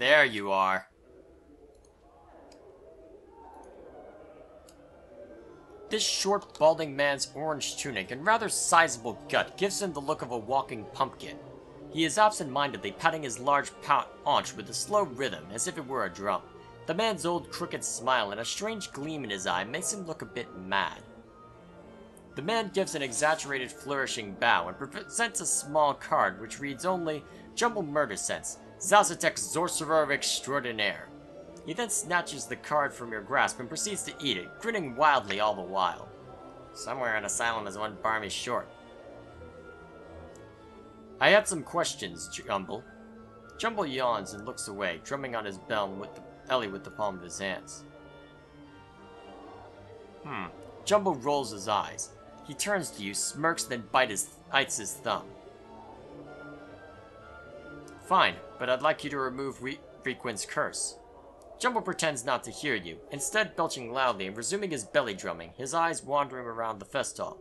There you are. This short, balding man's orange tunic and rather sizable gut gives him the look of a walking pumpkin. He is absent-mindedly patting his large paunch with a slow rhythm, as if it were a drum. The man's old crooked smile and a strange gleam in his eye makes him look a bit mad. The man gives an exaggerated flourishing bow and presents a small card which reads only, Jumble Murder Sense, Zazatek Sorcerer Extraordinaire. He then snatches the card from your grasp and proceeds to eat it, grinning wildly all the while. Somewhere in Asylum is one Barmy short. I had some questions, Jumble. Jumble yawns and looks away, drumming on his bell with the Ellie with the palm of his hands. Jumble rolls his eyes. He turns to you, smirks, then bites his thumb. Fine, but I'd like you to remove Requin's curse. Jumble pretends not to hear you, instead belching loudly and resuming his belly drumming, his eyes wandering around the fest hall.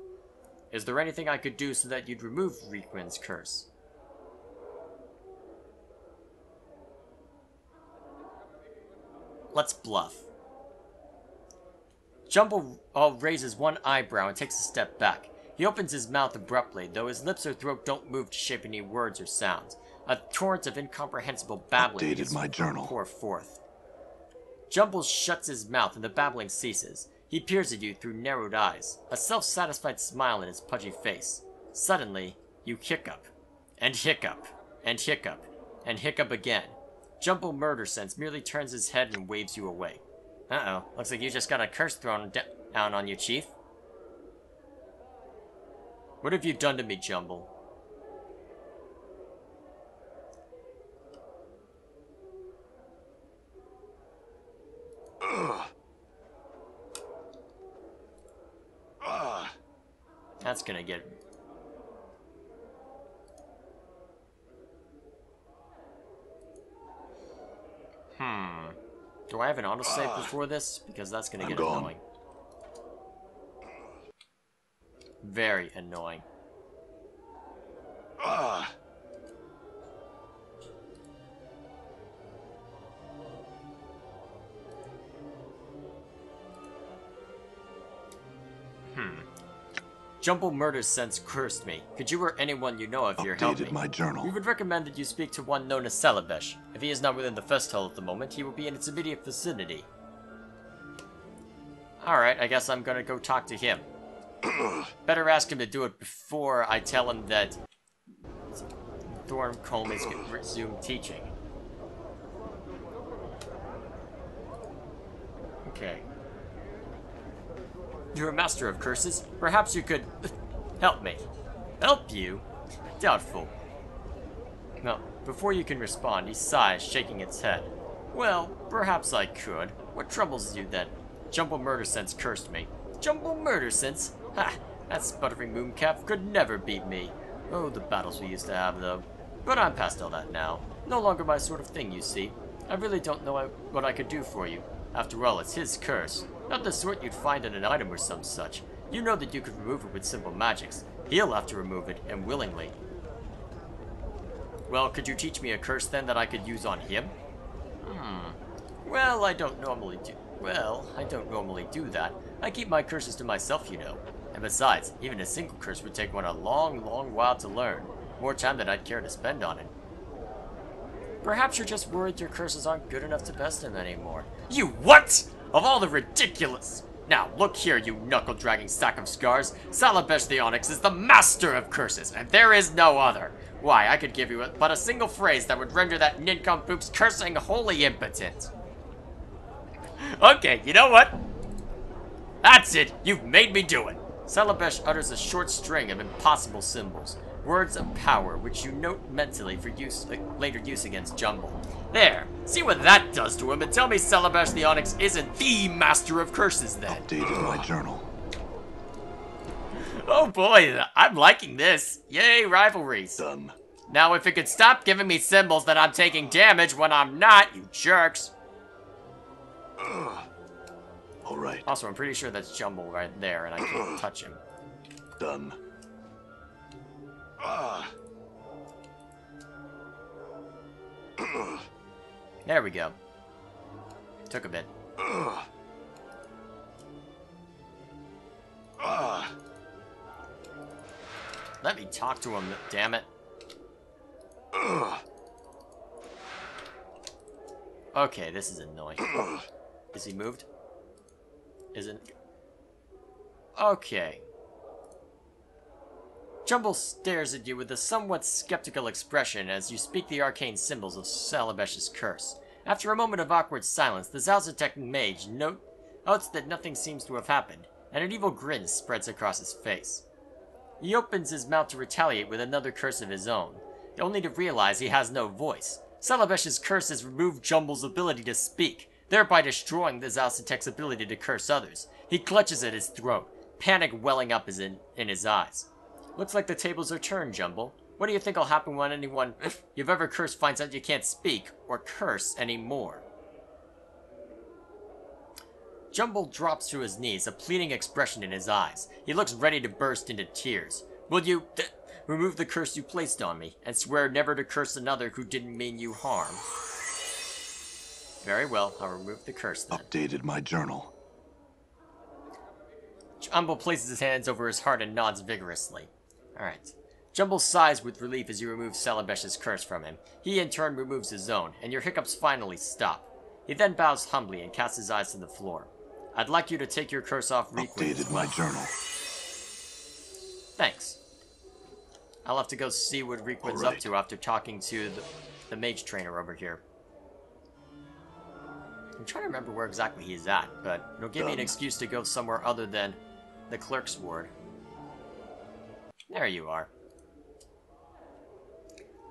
Is there anything I could do so that you'd remove Requin's curse? Let's bluff. Jumble raises one eyebrow and takes a step back. He opens his mouth abruptly, though his lips or throat don't move to shape any words or sounds. A torrent of incomprehensible babbling is poured forth. Jumble shuts his mouth and the babbling ceases. He peers at you through narrowed eyes, a self-satisfied smile in his pudgy face. Suddenly, you hiccup, and hiccup, and hiccup, and hiccup again. Jumble Murder Sense merely turns his head and waves you away. Uh-oh, looks like you just got a curse thrown down on you, Chief. What have you done to me, Jumble? That's gonna get... Do I have an autosave before this? Because that's gonna get annoying. Very annoying. Jumble Murder Sense cursed me. Could you or anyone you know of here help me? We would recommend that you speak to one known as Celebesh. If he is not within the fest hall at the moment, he will be in its immediate vicinity. Alright, I guess I'm gonna go talk to him. Better ask him to do it before I tell him that Thorncombe is going to resume teaching. Okay. You're a master of curses. Perhaps you could help me. Help you? Doubtful. No, before you can respond, he sighs, shaking its head. Well, perhaps I could. What troubles you then? Jumble Murder Sense cursed me. Jumble Murder Sense? Ha! That sputtering mooncalf could never beat me. Oh, the battles we used to have, though. But I'm past all that now. No longer my sort of thing, you see. I really don't know what I could do for you. After all, it's his curse. Not the sort you'd find in an item or some such. You know that you could remove it with simple magics. He'll have to remove it, and willingly. Well, could you teach me a curse then that I could use on him? Well, I don't normally do that. I keep my curses to myself, you know. And besides, even a single curse would take one a long, long while to learn. More time than I'd care to spend on it. Perhaps you're just worried your curses aren't good enough to best him anymore. You what?! Of all the ridiculous! Now, look here, you knuckle-dragging sack of scars. Salabesh the Onyx is the master of curses, and there is no other. Why, I could give you but a single phrase that would render that nincompoop's cursing wholly impotent. Okay, you know what? That's it! You've made me do it! Salabesh utters a short string of impossible symbols. Words of power, which you note mentally for use later use against Jumble. There, see what that does to him, and tell me Celebesh the Onyx isn't the master of curses then. Updated my journal. Oh boy, I'm liking this. Yay, rivalry. Done. Now if it could stop giving me symbols that I'm taking damage when I'm not, you jerks. Alright. Also, I'm pretty sure that's Jumble right there, and I can't touch him. Done. There we go. Took a bit. Let me talk to him, damn it. Okay, this is annoying. Is he moved? Isn't... Okay. Jumble stares at you with a somewhat skeptical expression as you speak the arcane symbols of Celebesh's curse. After a moment of awkward silence, the Zazatek mage notes that nothing seems to have happened, and an evil grin spreads across his face. He opens his mouth to retaliate with another curse of his own, only to realize he has no voice. Celebesh's curse has removed Jumble's ability to speak, thereby destroying the Zazatek's ability to curse others. He clutches at his throat, panic welling up in his eyes. Looks like the tables are turned, Jumble. What do you think will happen when anyone you've ever cursed finds out you can't speak or curse anymore? Jumble drops to his knees, a pleading expression in his eyes. He looks ready to burst into tears. Will you remove the curse you placed on me and swear never to curse another who didn't mean you harm? Very well, I'll remove the curse then. Updated my journal. Jumble places his hands over his heart and nods vigorously. Alright. Jumble sighs with relief as you remove Celebesh's curse from him. He in turn removes his own, and your hiccups finally stop. He then bows humbly and casts his eyes to the floor. I'd like you to take your curse off Requin. Updated my journal. Thanks. I'll have to go see what Requin's up to after talking to the mage trainer over here. I'm trying to remember where exactly he's at, but it'll give me an excuse to go somewhere other than the Clerks Ward. There you are.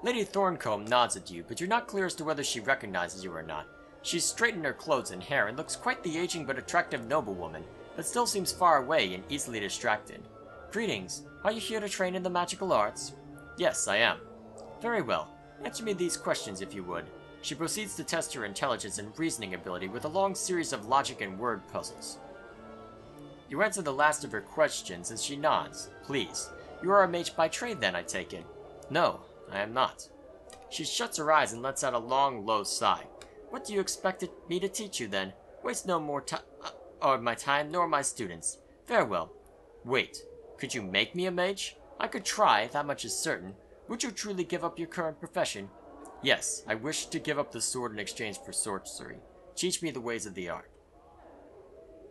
Lady Thorncombe nods at you, but you're not clear as to whether she recognizes you or not. She's straightened her clothes and hair and looks quite the aging but attractive noblewoman, but still seems far away and easily distracted. Greetings. Are you here to train in the magical arts? Yes, I am. Very well. Answer me these questions if you would. She proceeds to test your intelligence and reasoning ability with a long series of logic and word puzzles. You answer the last of her questions and she nods. Please. You are a mage by trade then, I take it? No. I am not. She shuts her eyes and lets out a long, low sigh. What do you expect me to teach you, then? Waste no more my time, nor my students. Farewell. Wait. Could you make me a mage? I could try, that much is certain. Would you truly give up your current profession? Yes, I wish to give up the sword in exchange for sorcery. Teach me the ways of the art.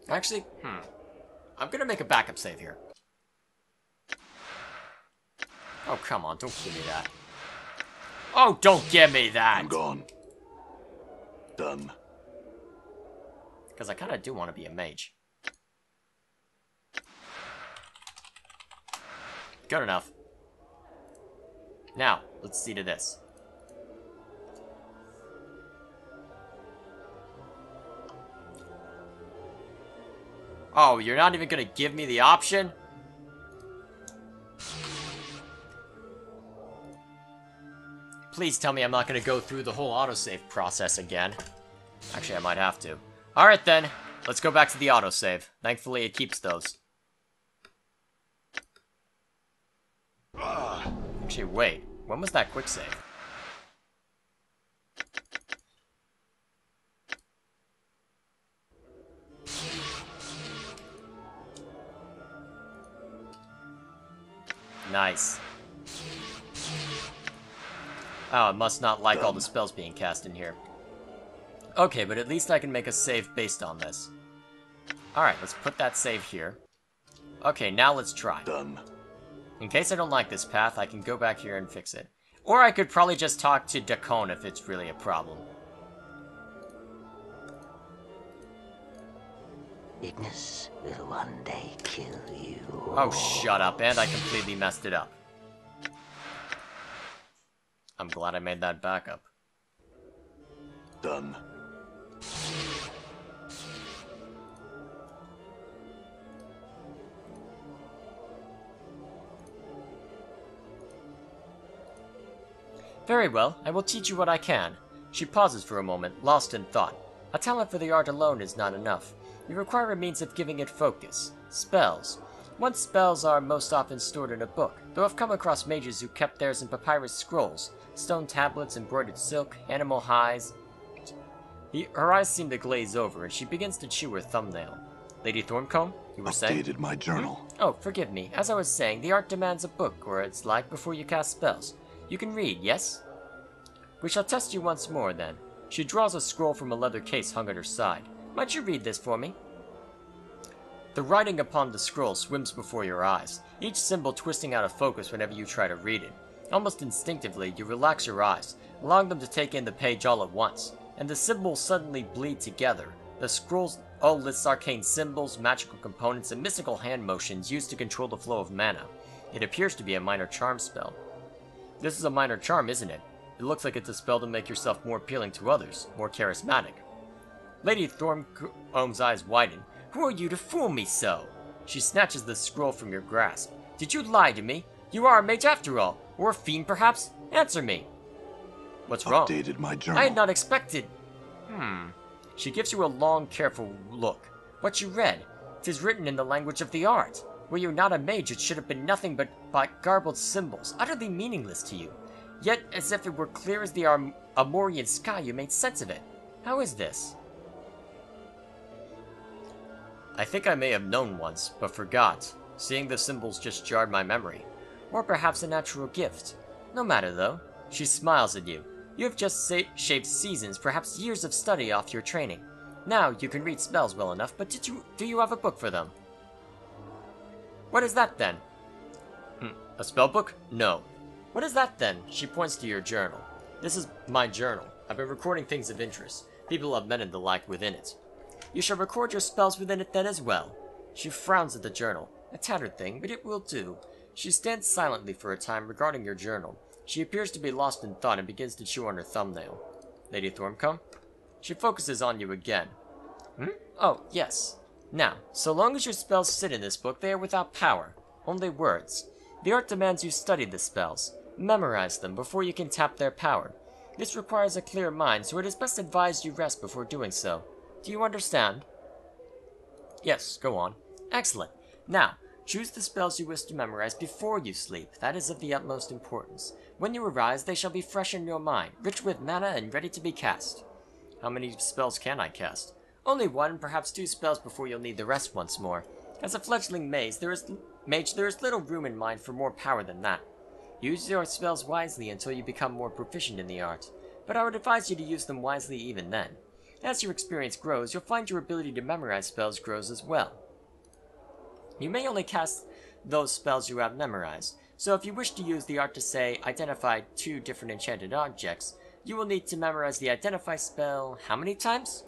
Actually, I'm gonna make a backup save here. Oh, come on, don't give me that. Oh, don't give me that! I'm gone. Done. Because I kind of do want to be a mage. Good enough. Now, let's see to this. Oh, you're not even going to give me the option? Please tell me I'm not going to go through the whole autosave process again. Actually, I might have to. Alright then, let's go back to the autosave. Thankfully, it keeps those. Actually, wait. When was that quick save? Nice. Oh, I must not like all the spells being cast in here. Okay, but at least I can make a save based on this. Alright, let's put that save here. Okay, now let's try. In case I don't like this path, I can go back here and fix it. Or I could probably just talk to Dak'kon if it's really a problem. Ignis will one day kill you. Oh, shut up, and I completely messed it up. I'm glad I made that backup. Done. Very well, I will teach you what I can. She pauses for a moment, lost in thought. A talent for the art alone is not enough. You require a means of giving it focus. Spells. Once spells are most often stored in a book, though I've come across mages who kept theirs in papyrus scrolls, stone tablets, embroidered silk, animal hides, Her eyes seem to glaze over and she begins to chew her thumbnail. Lady Thorncombe, you were saying? I updated my journal. Oh, forgive me. As I was saying, the art demands a book or its like before you cast spells. You can read, yes? We shall test you once more, then. She draws a scroll from a leather case hung at her side. Might you read this for me? The writing upon the scroll swims before your eyes, each symbol twisting out of focus whenever you try to read it. Almost instinctively, you relax your eyes, allowing them to take in the page all at once, and the symbols suddenly bleed together. The scroll's all lists arcane symbols, magical components, and mystical hand motions used to control the flow of mana. It appears to be a minor charm spell. This is a minor charm, isn't it? It looks like it's a spell to make yourself more appealing to others, more charismatic. Lady Thorncombe's eyes widen. Who are you to fool me so? She snatches the scroll from your grasp. Did you lie to me? You are a mage after all, or a fiend perhaps? Answer me. What's wrong? Updated my journal. I had not expected. She gives you a long, careful look. What you read? 'Tis written in the language of the art. Were you not a mage, it should have been nothing but garbled symbols, utterly meaningless to you. Yet, as if it were clear as the Armorian sky, you made sense of it. How is this? I think I may have known once, but forgot. Seeing the symbols just jarred my memory. Or perhaps a natural gift. No matter, though. She smiles at you. You have just shaved seasons, perhaps years of study off your training. Now, you can read spells well enough, but do you have a book for them? What is that, then? A spell book? No. What is that, then? She points to your journal. This is my journal. I've been recording things of interest. People I've met and the like within it. You shall record your spells within it then as well. She frowns at the journal. A tattered thing, but it will do. She stands silently for a time regarding your journal. She appears to be lost in thought and begins to chew on her thumbnail. Lady Thorncombe? She focuses on you again. Oh, yes. Now, so long as your spells sit in this book, they are without power. Only words. The art demands you study the spells. Memorize them before you can tap their power. This requires a clear mind, so it is best advised you rest before doing so. Do you understand? Yes, go on. Excellent. Now, choose the spells you wish to memorize before you sleep. That is of the utmost importance. When you arise, they shall be fresh in your mind, rich with mana and ready to be cast. How many spells can I cast? Only one, perhaps two spells before you'll need the rest once more. As a fledgling mage, there is little room in mind for more power than that. Use your spells wisely until you become more proficient in the art, but I would advise you to use them wisely even then. As your experience grows, you'll find your ability to memorize spells grows as well. You may only cast those spells you have memorized, so if you wish to use the art to, say, identify two different enchanted objects, you will need to memorize the identify spell how many times?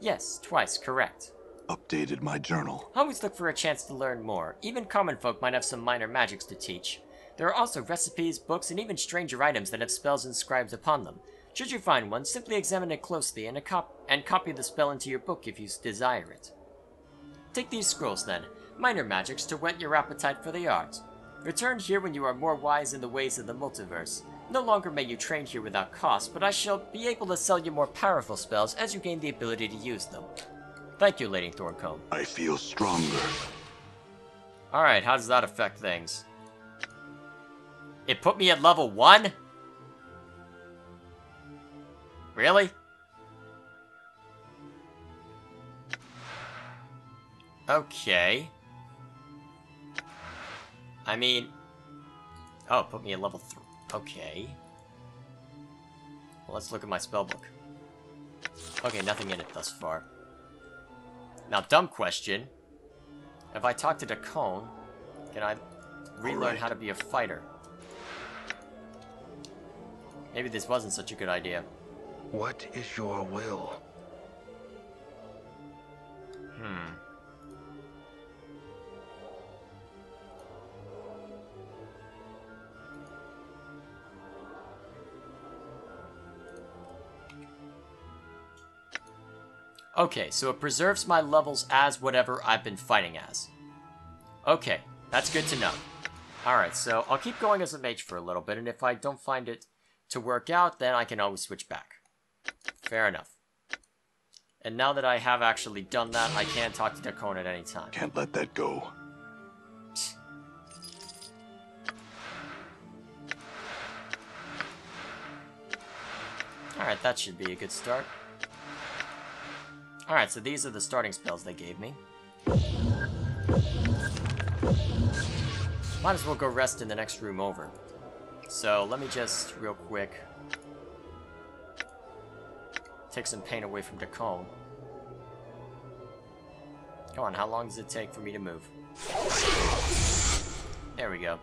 Yes, twice, correct. Updated my journal. Always look for a chance to learn more. Even common folk might have some minor magics to teach. There are also recipes, books, and even stranger items that have spells inscribed upon them. Should you find one, simply examine it closely and copy the spell into your book if you desire it. Take these scrolls, then, minor magics to whet your appetite for the art. Return here when you are more wise in the ways of the multiverse. No longer may you train here without cost, but I shall be able to sell you more powerful spells as you gain the ability to use them. Thank you, Lady Thorncombe. I feel stronger. Alright, how does that affect things? It put me at level 1? Really? Okay. I mean... Oh, it put me at level 3. Okay. Well, let's look at my spellbook. Okay, nothing in it thus far. Now, dumb question. If I talk to Dak'kon, can I relearn how to be a fighter? Maybe this wasn't such a good idea. What is your will? Okay, so it preserves my levels as whatever I've been fighting as. Okay, that's good to know. Alright, so I'll keep going as a mage for a little bit, and if I don't find it to work out, then I can always switch back. Fair enough. And now that I have actually done that, I can talk to Dak'kon at any time. Can't let that go. Psst. Alright, that should be a good start. Alright, so these are the starting spells they gave me. Might as well go rest in the next room over. So let me just, real quick, take some pain away from Dak'kon. Come on, how long does it take for me to move? There we go.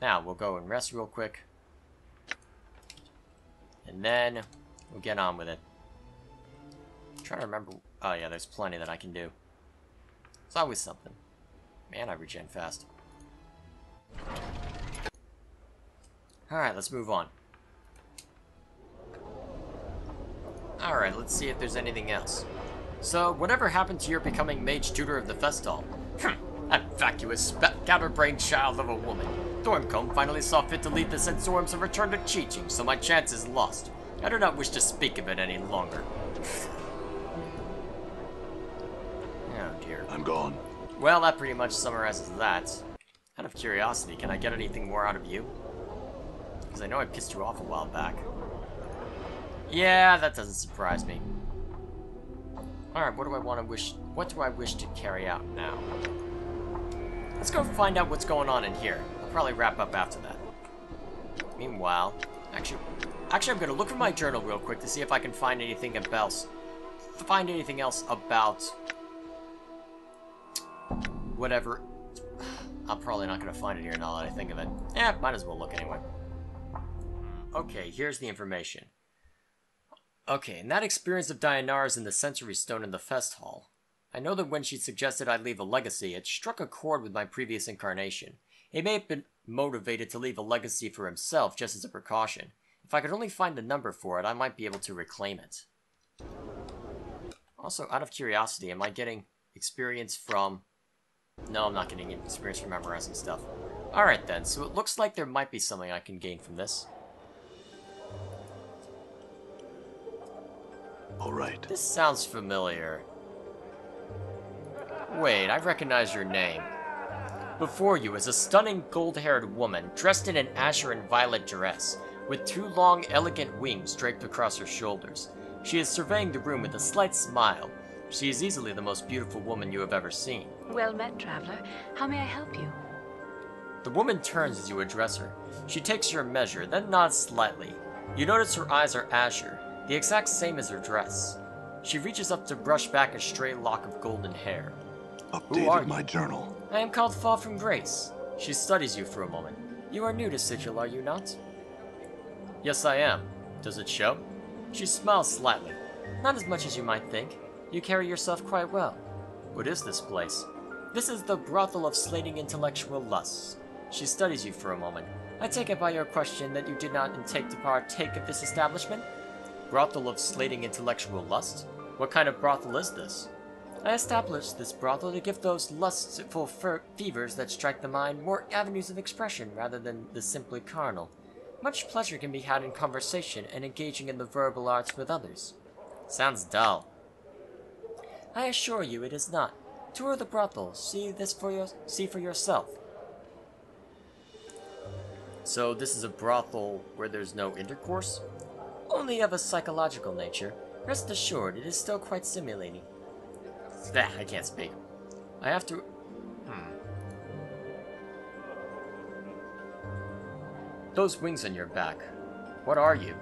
Now, we'll go and rest real quick. And then, we'll get on with it. I'm trying to remember... Oh yeah, there's plenty that I can do. It's always something. Man, I regen fast. Alright, let's move on. Alright, let's see if there's anything else. So, whatever happened to your becoming Mage Tutor of the Festal? That vacuous, scatterbrained child of a woman. Thorncombe finally saw fit to leave the Sensoriums and return to teaching, so my chance is lost. I do not wish to speak of it any longer. Oh dear. I'm gone. Well, that pretty much summarizes that. Out of curiosity, can I get anything more out of you? Because I know I pissed you off a while back. Yeah, that doesn't surprise me. Alright, what do I wish to carry out now? Let's go find out what's going on in here. I'll probably wrap up after that. Meanwhile, actually I'm gonna look for my journal real quick to see if I can find anything else. Find anything else about whatever. I'm probably not gonna find it here now that I think of it. Yeah, might as well look anyway. Okay, here's the information. Okay, in that experience of Deionarra's in the Sensory Stone in the Fest Hall, I know that when she suggested I leave a legacy, it struck a chord with my previous incarnation. He may have been motivated to leave a legacy for himself just as a precaution. If I could only find the number for it, I might be able to reclaim it. Also, out of curiosity, am I getting experience from... No, I'm not getting experience from memorizing stuff. Alright then, so it looks like there might be something I can gain from this. All right. This sounds familiar. Wait, I recognize your name. Before you is a stunning gold-haired woman dressed in an azure and violet dress, with two long, elegant wings draped across her shoulders. She is surveying the room with a slight smile. She is easily the most beautiful woman you have ever seen. Well met, traveler. How may I help you? The woman turns as you address her. She takes your measure, then nods slightly. You notice her eyes are azure, the exact same as her dress. She reaches up to brush back a stray lock of golden hair. Updated my journal. I am called Fall from Grace. She studies you for a moment. You are new to Sigil, are you not? Yes, I am. Does it show? She smiles slightly. Not as much as you might think. You carry yourself quite well. What is this place? This is the brothel of slating intellectual lusts. She studies you for a moment. I take it by your question that you did not intend to partake of this establishment? Brothel of slating intellectual lust? What kind of brothel is this? I established this brothel to give those lustful fevers that strike the mind more avenues of expression rather than the simply carnal. Much pleasure can be had in conversation and engaging in the verbal arts with others. Sounds dull. I assure you it is not. Tour the brothel. See for yourself. So this is a brothel where there's no intercourse? Only of a psychological nature. Rest assured, it is still quite stimulating. Bah, I can't speak. I have to... Those wings on your back. What are you?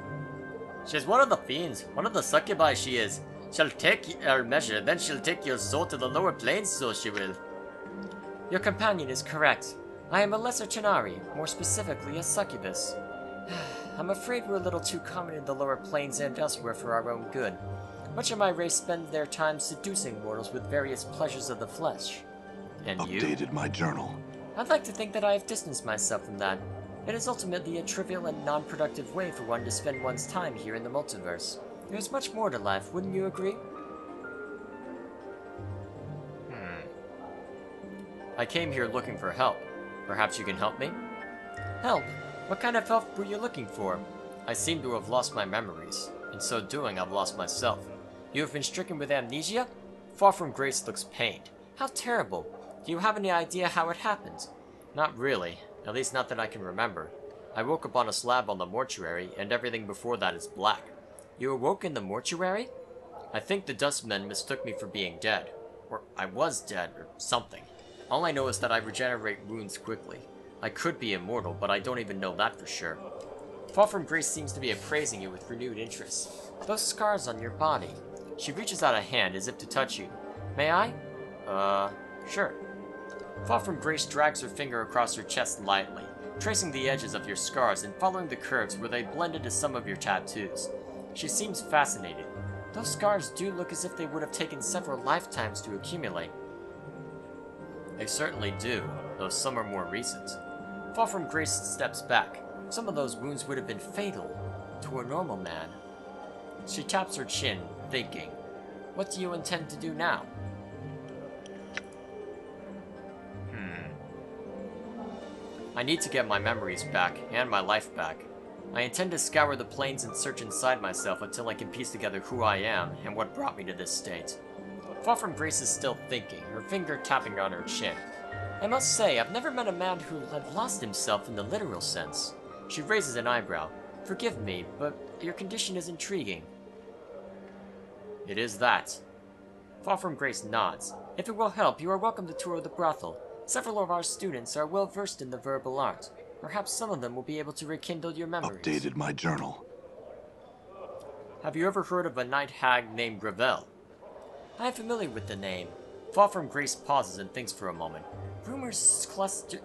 She's one of the fiends. One of the succubi she is. She'll take our measure, then she'll take your soul to the lower planes, so she will. Your companion is correct. I am a lesser Tanari, more specifically a succubus. I'm afraid we're a little too common in the lower planes and elsewhere for our own good. Much of my race spend their time seducing mortals with various pleasures of the flesh. And you? Updated my journal. I'd like to think that I have distanced myself from that. It is ultimately a trivial and non-productive way for one to spend one's time here in the multiverse. There's much more to life, wouldn't you agree? I came here looking for help. Perhaps you can help me? Help? What kind of help were you looking for? I seem to have lost my memories. In so doing, I've lost myself. You have been stricken with amnesia? Far from Grace looks pained. How terrible. Do you have any idea how it happened? Not really. At least not that I can remember. I woke up on a slab on the mortuary, and everything before that is black. You awoke in the mortuary? I think the Dust Men mistook me for being dead. Or I was dead, or something. All I know is that I regenerate wounds quickly. I could be immortal, but I don't even know that for sure. Fall from Grace seems to be appraising you with renewed interest. Those scars on your body. She reaches out a hand as if to touch you. May I? Sure. Fall from Grace drags her finger across your chest lightly, tracing the edges of your scars and following the curves where they blend into some of your tattoos. She seems fascinated. Those scars do look as if they would have taken several lifetimes to accumulate. They certainly do, though some are more recent. Fall from Grace steps back. Some of those wounds would have been fatal to a normal man. She taps her chin, thinking, what do you intend to do now? I need to get my memories back, and my life back. I intend to scour the plains and search inside myself until I can piece together who I am and what brought me to this state. Far from Grace is still thinking, her finger tapping on her chin. I must say, I've never met a man who had lost himself in the literal sense. She raises an eyebrow. Forgive me, but your condition is intriguing. It is that. Far from Grace nods. If it will help, you are welcome to tour the brothel. Several of our students are well versed in the verbal art. Perhaps some of them will be able to rekindle your memories. Updated my journal. Have you ever heard of a night hag named Ravel? I am familiar with the name. Fall from Grace pauses and thinks for a moment. Rumors cluster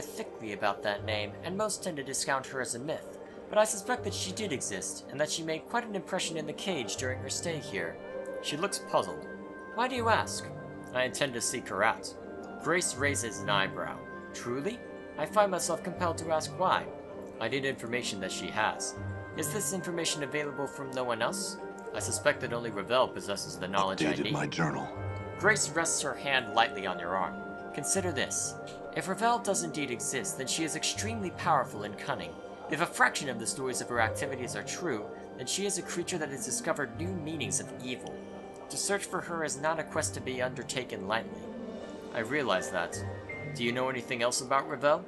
thickly about that name, and most tend to discount her as a myth. But I suspect that she did exist, and that she made quite an impression in the cage during her stay here. She looks puzzled. Why do you ask? I intend to seek her out. Grace raises an eyebrow. Truly? I find myself compelled to ask why. I need information that she has. Is this information available from no one else? I suspect that only Ravel possesses the knowledge I need. Updated my journal. Grace rests her hand lightly on your arm. Consider this. If Ravel does indeed exist, then she is extremely powerful and cunning. If a fraction of the stories of her activities are true, then she is a creature that has discovered new meanings of evil. To search for her is not a quest to be undertaken lightly. I realize that. Do you know anything else about Ravel?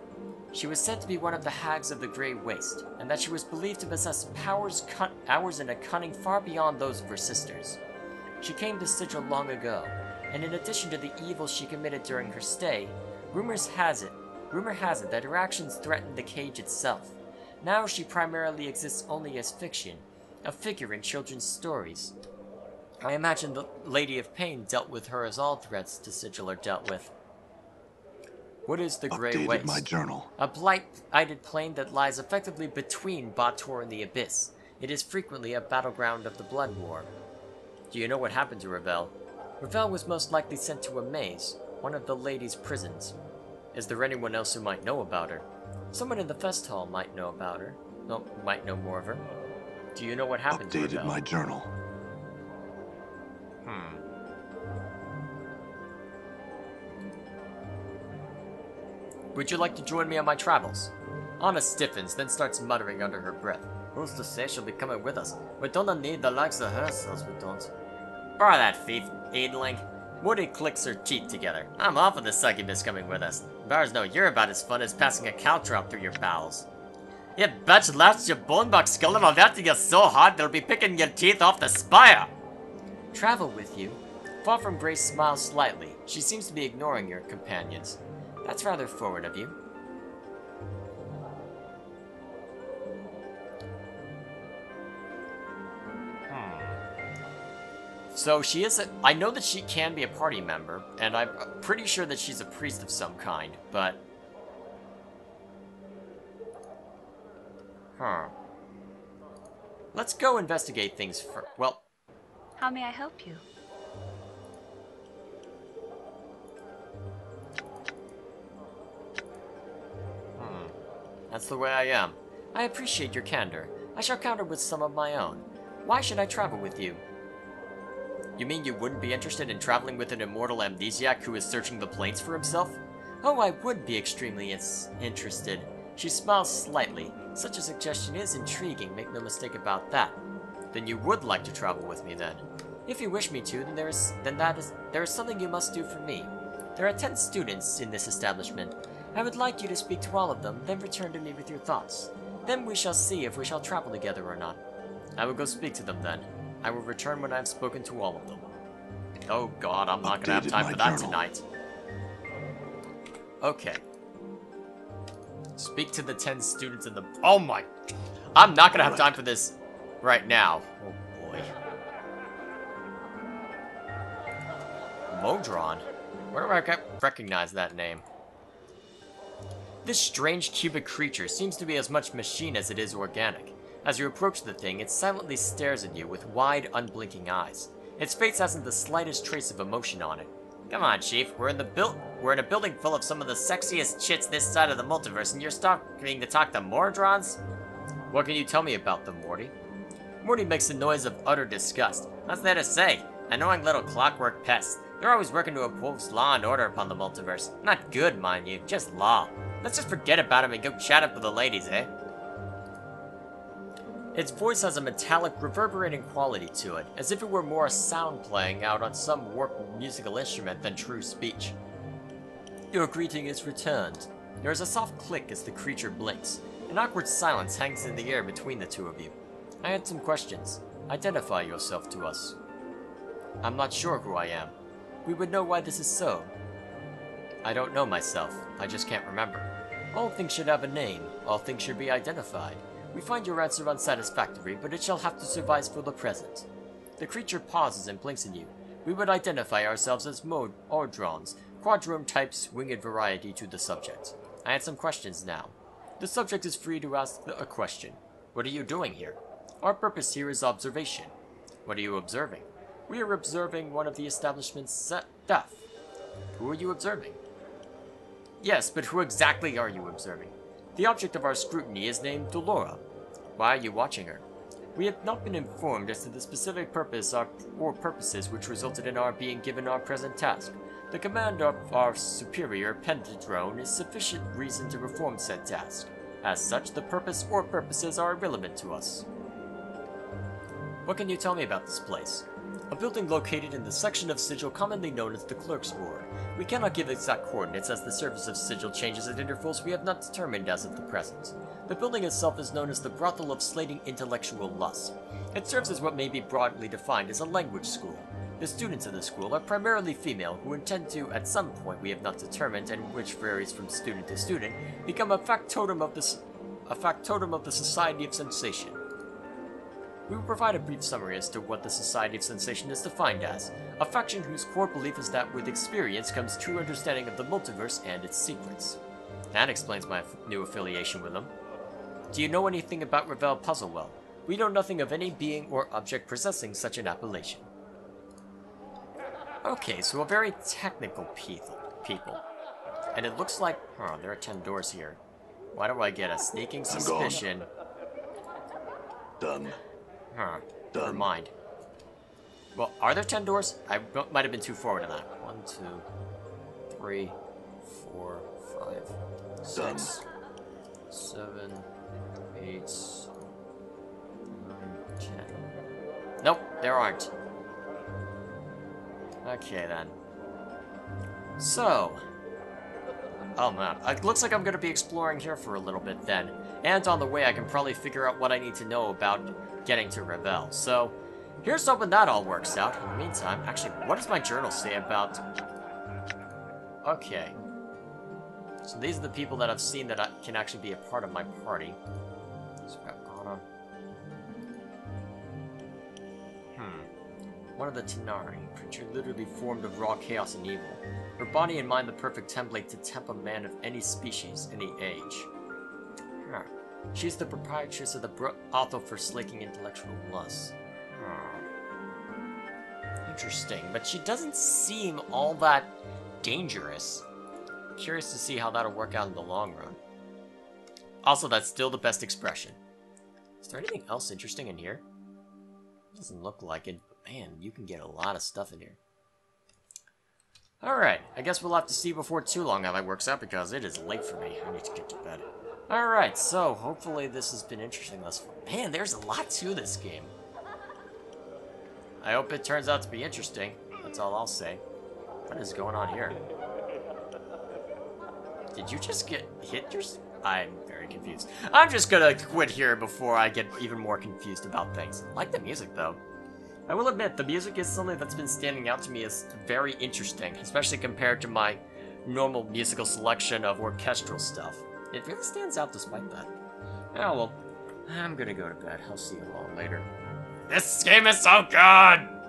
She was said to be one of the hags of the Grey Waste, and that she was believed to possess powers and a cunning far beyond those of her sisters. She came to Sigil long ago, and in addition to the evil she committed during her stay, rumor has it that her actions threatened the cage itself. Now she primarily exists only as fiction, a figure in children's stories. I imagine the Lady of Pain dealt with her as all threats to Sigil are dealt with. What is the Grey Waste? Updated my journal. A blighted plain that lies effectively between Batur and the Abyss. It is frequently a battleground of the Blood War. Do you know what happened to Ravel? Ravel was most likely sent to a maze, one of the ladies' prisons. Is there anyone else who might know about her? Someone in the Fest Hall might know about her. No, might know more of her. Do you know what happened to Ravel? Updated my journal. Would you like to join me on my travels? Anna stiffens, then starts muttering under her breath. Who's to say she'll be coming with us? We don't need the likes of herself, we don't. Bar that thief, Aidling. Woody clicks her teeth together. I'm off of the succubus coming with us. Bars know you're about as fun as passing a caltrop through your bowels. You bitch lashed your bone-back skull and averting you so hard they'll be picking your teeth off the spire! Travel with you? Far from Grace smiles slightly. She seems to be ignoring your companions. That's rather forward of you. So she is I know that she can be a party member, and I'm pretty sure that she's a priest of some kind, but... Let's go investigate things for... well... How may I help you? That's the way I am. I appreciate your candor. I shall counter with some of my own. Why should I travel with you? You mean you wouldn't be interested in traveling with an immortal amnesiac who is searching the plains for himself? Oh, I would be extremely interested. She smiles slightly. Such a suggestion is intriguing, make no mistake about that. Then you would like to travel with me then. If you wish me to, then there is something you must do for me. There are 10 students in this establishment. I would like you to speak to all of them, then return to me with your thoughts. Then we shall see if we shall travel together or not. I will go speak to them then. I will return when I have spoken to all of them. Oh god, I'm not gonna have time for that tonight. Okay. Speak to the 10 students in the... Oh my... I'm not gonna have time for this right now. Oh boy. Modron? Where do I recognize that name? This strange cubic creature seems to be as much machine as it is organic. As you approach the thing, it silently stares at you with wide, unblinking eyes. Its face hasn't the slightest trace of emotion on it. Come on, Chief, we're in a building full of some of the sexiest chits this side of the multiverse, and you're starting to talk to Mordrons? What can you tell me about them, Morty? Morty makes a noise of utter disgust. What's there to say? Annoying little clockwork pests. They're always working to impose law and order upon the multiverse. Not good, mind you, just law. Let's just forget about him and go chat up with the ladies, eh? Its voice has a metallic, reverberating quality to it, as if it were more a sound playing out on some warped musical instrument than true speech. Your greeting is returned. There is a soft click as the creature blinks. An awkward silence hangs in the air between the two of you. I had some questions. Identify yourself to us. I'm not sure who I am. We would know why this is so. I don't know myself. I just can't remember. All things should have a name. All things should be identified. We find your answer unsatisfactory, but it shall have to suffice for the present. The creature pauses and blinks at you. We would identify ourselves as Modrons, quadrome-type winged variety to the subject. I had some questions now. The subject is free to ask a question. What are you doing here? Our purpose here is observation. What are you observing? We are observing one of the establishment's staff. Who are you observing? Yes, but who exactly are you observing? The object of our scrutiny is named Dolora. Why are you watching her? We have not been informed as to the specific purpose or purposes which resulted in our being given our present task. The command of our superior, Pentatron, is sufficient reason to perform said task. As such, the purpose or purposes are irrelevant to us. What can you tell me about this place? A building located in the section of Sigil commonly known as the Clerks Ward. We cannot give exact coordinates as the surface of Sigil changes at intervals we have not determined as of the present. The building itself is known as the Brothel of Slating Intellectual Lust. It serves as what may be broadly defined as a language school. The students of the school are primarily female who intend to, at some point we have not determined and which varies from student to student, become a factotum of the Society of Sensation. We will provide a brief summary as to what the Society of Sensation is defined as, a faction whose core belief is that with experience comes true understanding of the multiverse and its secrets. That explains my new affiliation with them. Do you know anything about Ravel Puzzlewell? We know nothing of any being or object possessing such an appellation. Okay, so a very technical people. And it looks like... Huh, there are 10 doors here. Why do I get a sneaking suspicion? Done. Huh. Done. Never mind. Well, are there 10 doors? I might have been too forward on that. 1, 2, 3, 4, 5, 6, 7, 8, 9, 10. Nope, there aren't. Okay, then. So... Oh man, it looks like I'm going to be exploring here for a little bit then. And on the way, I can probably figure out what I need to know about getting to Ravel. So, here's hoping that all works out. In the meantime, actually, what does my journal say about... Okay. So these are the people that I've seen that I can actually be a part of my party. So I've got Anna. One of the Tanari, a creature literally formed of raw chaos and evil. Her body and mind the perfect template to tempt a man of any species, any age. Huh. She is the proprietress of the brothel for slaking intellectual lust. Huh. Interesting, but she doesn't seem all that dangerous. Curious to see how that'll work out in the long run. Also, that's still the best expression. Is there anything else interesting in here? Doesn't look like it. Man, you can get a lot of stuff in here. Alright, I guess we'll have to see before too long how that works out because it is late for me. I need to get to bed. Alright, so hopefully this has been interesting thus far. Man, there's a lot to this game. I hope it turns out to be interesting. That's all I'll say. What is going on here? Did you just get hit yourself? I'm very confused. I'm just gonna quit here before I get even more confused about things. I like the music, though. I will admit, the music is something that's been standing out to me as very interesting, especially compared to my normal musical selection of orchestral stuff. It really stands out despite that. Oh well, I'm gonna go to bed. I'll see you all later. This game is so good!